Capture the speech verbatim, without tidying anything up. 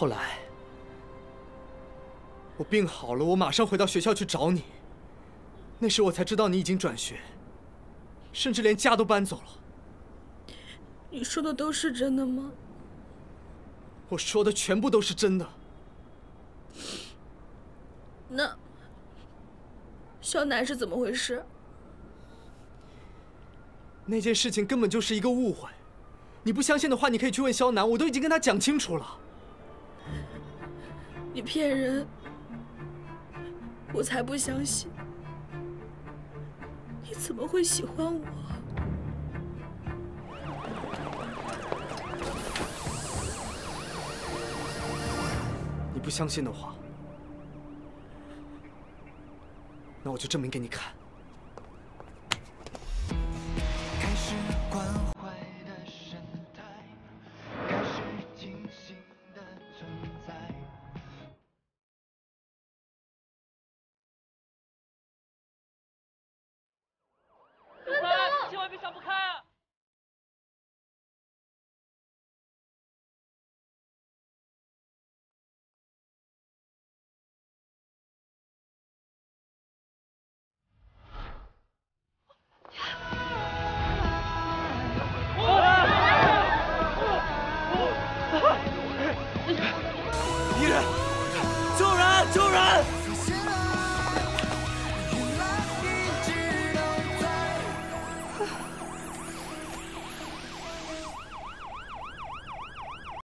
后来，我病好了，我马上回到学校去找你。那时我才知道你已经转学，甚至连家都搬走了。你说的都是真的吗？我说的全部都是真的。那肖楠是怎么回事？那件事情根本就是一个误会。 你不相信的话，你可以去问肖楠，我都已经跟他讲清楚了。你骗人，我才不相信！你怎么会喜欢我？你不相信的话，那我就证明给你看。 救人！救人！